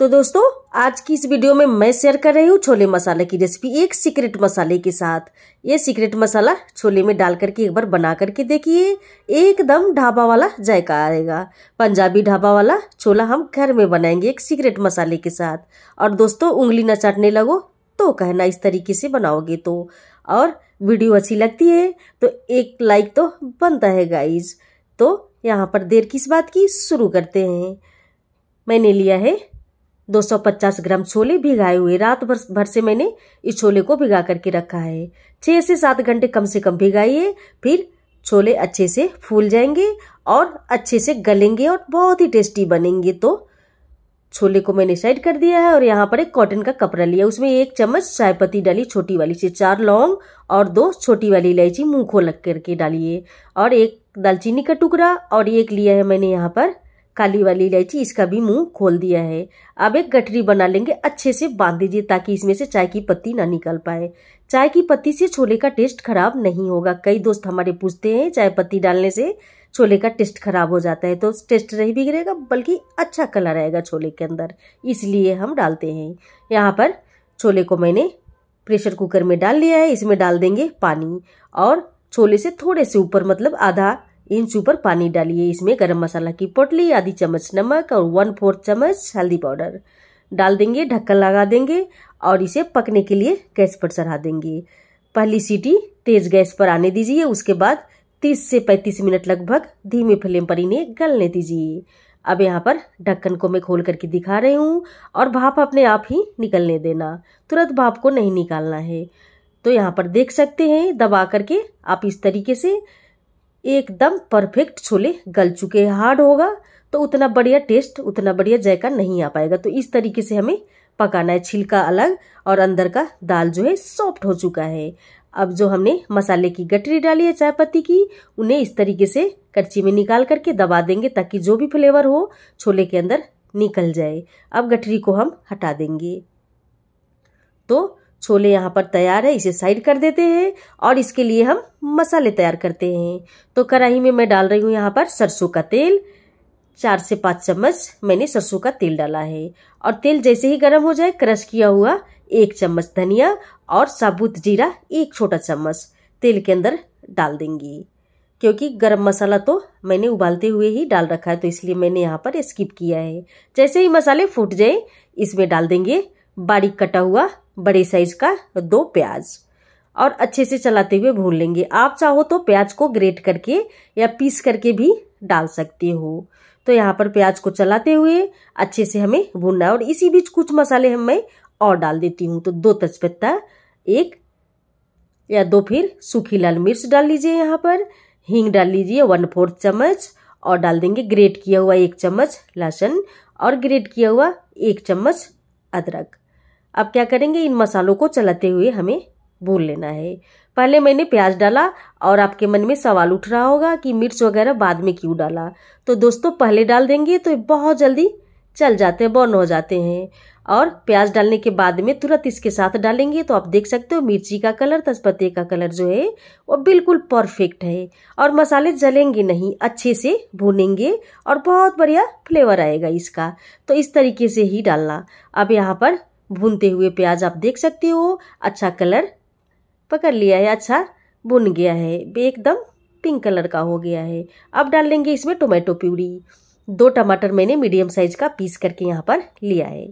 तो दोस्तों आज की इस वीडियो में मैं शेयर कर रही हूँ छोले मसाले की रेसिपी एक सीक्रेट मसाले के साथ। ये सीक्रेट मसाला छोले में डाल करके एक बार बना करके देखिए, एकदम ढाबा वाला जायका आएगा। पंजाबी ढाबा वाला छोला हम घर में बनाएंगे एक सीक्रेट मसाले के साथ। और दोस्तों उंगली न चाटने लगो तो कहना इस तरीके से बनाओगे तो। और वीडियो अच्छी लगती है तो एक लाइक तो बनता है गाइज। तो यहाँ पर देर किस बात की, शुरू करते हैं। मैंने लिया है 250 ग्राम छोले भिगाए हुए। रात भर से मैंने इस छोले को भिगा करके रखा है। 6 से 7 घंटे कम से कम भिगाइए, फिर छोले अच्छे से फूल जाएंगे और अच्छे से गलेंगे और बहुत ही टेस्टी बनेंगे। तो छोले को मैंने साइड कर दिया है और यहाँ पर एक कॉटन का कपड़ा लिया, उसमें 1 चम्मच चाय पत्ती डाली छोटी वाली से, 4 लौंग और 2 छोटी वाली इलायची मुँह खोल करके डालिए, और 1 दालचीनी का टुकड़ा, और 1 लिया है मैंने यहाँ पर काली वाली इलायची, इसका भी मुंह खोल दिया है। अब एक गठरी बना लेंगे, अच्छे से बांध दीजिए ताकि इसमें से चाय की पत्ती ना निकल पाए। चाय की पत्ती से छोले का टेस्ट खराब नहीं होगा। कई दोस्त हमारे पूछते हैं चाय पत्ती डालने से छोले का टेस्ट खराब हो जाता है, तो टेस्ट नहीं बिगड़ेगा बल्कि अच्छा कलर आएगा छोले के अंदर, इसलिए हम डालते हैं। यहाँ पर छोले को मैंने प्रेशर कुकर में डाल लिया है, इसमें डाल देंगे पानी, और छोले से थोड़े से ऊपर मतलब आधा इंच ऊपर पानी डालिए। इसमें गरम मसाला की पोटली, आधी चम्मच नमक और 1/4 चम्मच हल्दी पाउडर डाल देंगे, ढक्कन लगा देंगे और इसे पकने के लिए गैस पर चढ़ा देंगे। पहली सीटी तेज गैस पर आने दीजिए, उसके बाद 30 से 35 मिनट लगभग धीमी फ्लेम पर इन्हें गलने दीजिए। अब यहाँ पर ढक्कन को मैं खोल करके दिखा रही हूँ, और भाप अपने आप ही निकलने देना, तुरंत भाप को नहीं निकालना है। तो यहाँ पर देख सकते हैं दबा करके आप, इस तरीके से एकदम परफेक्ट छोले गल चुके हैं। हार्ड होगा तो उतना बढ़िया टेस्ट, उतना बढ़िया जायका नहीं आ पाएगा। तो इस तरीके से हमें पकाना है, छिलका अलग और अंदर का दाल जो है सॉफ्ट हो चुका है। अब जो हमने मसाले की गठरी डाली है चाय पत्ती की, उन्हें इस तरीके से करछी में निकाल करके दबा देंगे ताकि जो भी फ्लेवर हो छोले के अंदर निकल जाए। अब गठरी को हम हटा देंगे। तो छोले यहाँ पर तैयार है, इसे साइड कर देते हैं और इसके लिए हम मसाले तैयार करते हैं। तो कढ़ाई में मैं डाल रही हूँ यहाँ पर सरसों का तेल, 4 से 5 चम्मच मैंने सरसों का तेल डाला है। और तेल जैसे ही गर्म हो जाए, क्रश किया हुआ 1 चम्मच धनिया और साबुत जीरा 1 छोटा चम्मच तेल के अंदर डाल देंगे, क्योंकि गरम मसाला तो मैंने उबालते हुए ही डाल रखा है तो इसलिए मैंने यहाँ पर स्किप किया है। जैसे ही मसाले फूट जाए, इसमें डाल देंगे बारीक कटा हुआ बड़े साइज का 2 प्याज, और अच्छे से चलाते हुए भून लेंगे। आप चाहो तो प्याज को ग्रेट करके या पीस करके भी डाल सकते हो। तो यहाँ पर प्याज को चलाते हुए अच्छे से हमें भूनना है। और इसी बीच कुछ मसाले मैं और डाल देती हूँ। तो 2 तेजपत्ता, 1 या 2 फिर सूखी लाल मिर्च डाल लीजिए, यहाँ पर हींग डाल लीजिए 1/4 चम्मच, और डाल देंगे ग्रेट किया हुआ 1 चम्मच लहसुन और ग्रेट किया हुआ 1 चम्मच अदरक। अब क्या करेंगे, इन मसालों को चलाते हुए हमें भून लेना है। पहले मैंने प्याज डाला, और आपके मन में सवाल उठ रहा होगा कि मिर्च वगैरह बाद में क्यों डाला। तो दोस्तों पहले डाल देंगे तो बहुत जल्दी चल जाते हैं, बर्न हो जाते हैं। और प्याज डालने के बाद में तुरंत इसके साथ डालेंगे तो आप देख सकते हो मिर्ची का कलर, तेजपत्ते का कलर जो है वो बिल्कुल परफेक्ट है। और मसाले जलेंगे नहीं, अच्छे से भूनेंगे और बहुत बढ़िया फ्लेवर आएगा इसका। तो इस तरीके से ही डालना। अब यहाँ पर भूनते हुए प्याज आप देख सकते हो अच्छा कलर पकड़ लिया है, अच्छा भुन गया है, एकदम पिंक कलर का हो गया है। अब डाल लेंगे इसमें टोमेटो प्यूरी, 2 टमाटर मैंने मीडियम साइज का पीस करके यहाँ पर लिया है,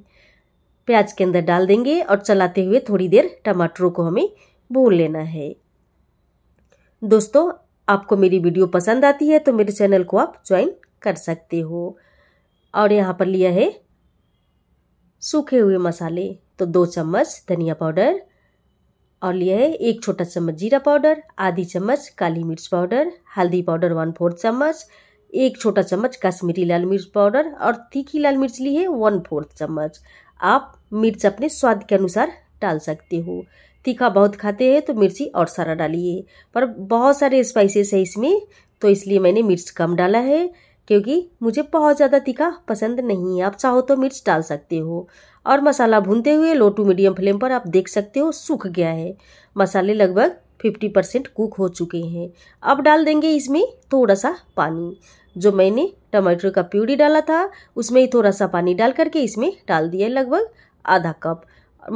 प्याज के अंदर डाल देंगे और चलाते हुए थोड़ी देर टमाटरों को हमें भून लेना है। दोस्तों आपको मेरी वीडियो पसंद आती है तो मेरे चैनल को आप ज्वाइन कर सकते हो। और यहाँ पर लिया है सूखे हुए मसाले, तो 2 चम्मच धनिया पाउडर, और लिया है 1 छोटा चम्मच जीरा पाउडर, आधी चम्मच काली मिर्च पाउडर, हल्दी पाउडर 1/4 चम्मच, 1 छोटा चम्मच कश्मीरी लाल मिर्च पाउडर, और तीखी लाल मिर्च ली है 1/4 चम्मच। आप मिर्च अपने स्वाद के अनुसार डाल सकते हो, तीखा बहुत खाते हैं तो मिर्ची और सारा डालिए, पर बहुत सारे स्पाइसेस है इसमें तो इसलिए मैंने मिर्च कम डाला है क्योंकि मुझे बहुत ज़्यादा तीखा पसंद नहीं है। आप चाहो तो मिर्च डाल सकते हो। और मसाला भूनते हुए लो टू मीडियम फ्लेम पर आप देख सकते हो सूख गया है, मसाले लगभग 50% कुक हो चुके हैं। अब डाल देंगे इसमें थोड़ा सा पानी। जो मैंने टमाटर का प्यूरी डाला था उसमें ही थोड़ा सा पानी डाल करके इसमें डाल दिया, लगभग आधा कप।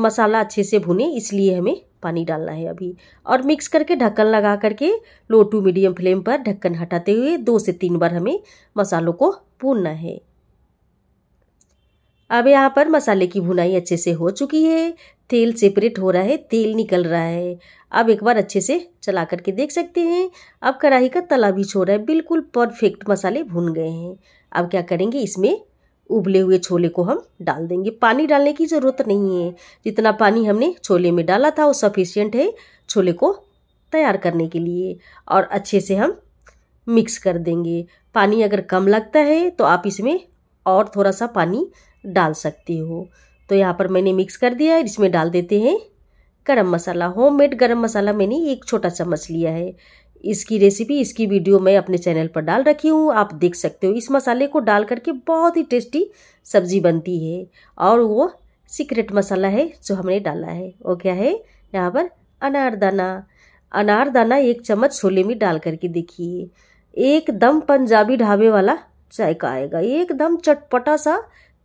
मसाला अच्छे से भुने इसलिए हमें पानी डालना है अभी। और मिक्स करके ढक्कन लगा करके लो टू मीडियम फ्लेम पर ढक्कन हटाते हुए 2 से 3 बार हमें मसालों को भूनना है। अब यहाँ पर मसाले की भुनाई अच्छे से हो चुकी है, तेल सेपरेट हो रहा है, तेल निकल रहा है। अब एक बार अच्छे से चला करके देख सकते हैं। अब कढ़ाई का तला भी छोड़ रहा है, बिल्कुल परफेक्ट मसाले भुन गए हैं। अब क्या करेंगे, इसमें उबले हुए छोले को हम डाल देंगे। पानी डालने की ज़रूरत नहीं है, जितना पानी हमने छोले में डाला था वो सफिशिएंट है छोले को तैयार करने के लिए। और अच्छे से हम मिक्स कर देंगे। पानी अगर कम लगता है तो आप इसमें और थोड़ा सा पानी डाल सकते हो। तो यहाँ पर मैंने मिक्स कर दिया है। इसमें डाल देते हैं गरम मसाला, होममेड गरम मसाला मैंने 1 छोटा चम्मच लिया है। इसकी रेसिपी, इसकी वीडियो मैं अपने चैनल पर डाल रखी हूँ, आप देख सकते हो। इस मसाले को डाल करके बहुत ही टेस्टी सब्जी बनती है। और वो सीक्रेट मसाला है जो हमने डाला है, वो क्या है, यहाँ पर अनारदाना। अनारदाना 1 चम्मच छोले में डाल करके देखिए, एकदम पंजाबी ढाबे वाला जायका आएगा। एकदम चटपटा सा,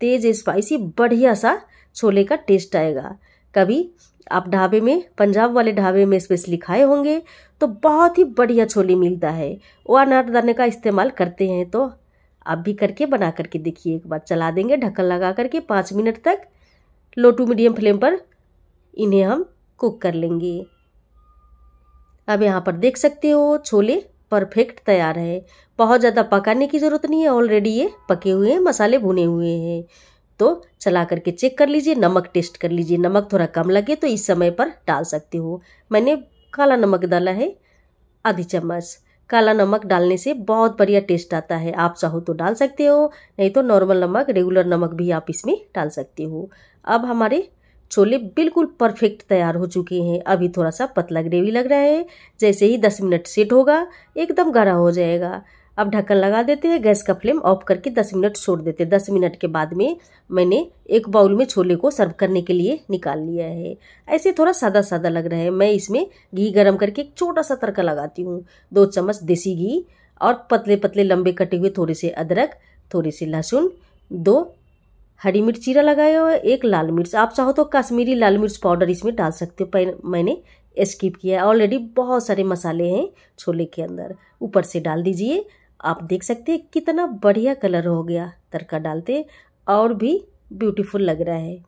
तेज स्पाइसी, बढ़िया सा छोले का टेस्ट आएगा। कभी आप ढाबे में, पंजाब वाले ढाबे में स्पेशली खाए होंगे तो बहुत ही बढ़िया छोले मिलता है, वो अनारदाने का इस्तेमाल करते हैं। तो आप भी करके बना करके देखिए। एक बार चला देंगे ढक्कन लगा करके 5 मिनट तक लो टू मीडियम फ्लेम पर इन्हें हम कुक कर लेंगे। अब यहाँ पर देख सकते हो छोले परफेक्ट तैयार है। बहुत ज़्यादा पकाने की ज़रूरत नहीं है, ऑलरेडी ये पके हुए हैं, मसाले भुने हुए हैं। तो चला करके चेक कर लीजिए, नमक टेस्ट कर लीजिए। नमक थोड़ा कम लगे तो इस समय पर डाल सकते हो। मैंने काला नमक डाला है 1/2 चम्मच। काला नमक डालने से बहुत बढ़िया टेस्ट आता है। आप चाहो तो डाल सकते हो, नहीं तो नॉर्मल नमक, रेगुलर नमक भी आप इसमें डाल सकते हो। अब हमारे छोले बिल्कुल परफेक्ट तैयार हो चुके हैं। अभी थोड़ा सा पतला ग्रेवी लग रहा है। जैसे ही 10 मिनट सेट होगा एकदम गाढ़ा हो जाएगा। अब ढक्कन लगा देते हैं, गैस का फ्लेम ऑफ करके 10 मिनट छोड़ देते हैं। 10 मिनट के बाद में मैंने एक बाउल में छोले को सर्व करने के लिए निकाल लिया है। ऐसे थोड़ा सादा सादा लग रहा है। मैं इसमें घी गरम करके एक छोटा सा तड़का लगाती हूँ। 2 चम्मच देसी घी और पतले पतले लंबे कटे हुए थोड़े से अदरक, थोड़े से लहसुन, 2 हरी मिर्च चीरा लगाया हुआ, 1 लाल मिर्च। आप चाहो तो कश्मीरी लाल मिर्च पाउडर इसमें डाल सकते हो, पर मैंने स्किप किया है। ऑलरेडी बहुत सारे मसाले हैं छोले के अंदर, ऊपर से डाल दीजिए। आप देख सकते हैं कितना बढ़िया कलर हो गया तड़का डालते, और भी ब्यूटीफुल लग रहा है।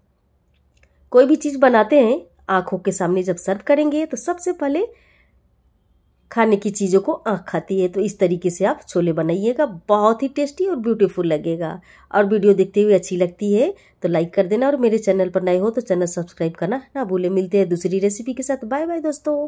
कोई भी चीज़ बनाते हैं आँखों के सामने जब सर्व करेंगे तो सबसे पहले खाने की चीज़ों को आँख खाती है। तो इस तरीके से आप छोले बनाइएगा, बहुत ही टेस्टी और ब्यूटीफुल लगेगा। और वीडियो देखते हुए अच्छी लगती है तो लाइक कर देना, और मेरे चैनल पर नए हो तो चैनल सब्सक्राइब करना ना भूलें। मिलते हैं दूसरी रेसिपी के साथ। बाय बाय दोस्तों।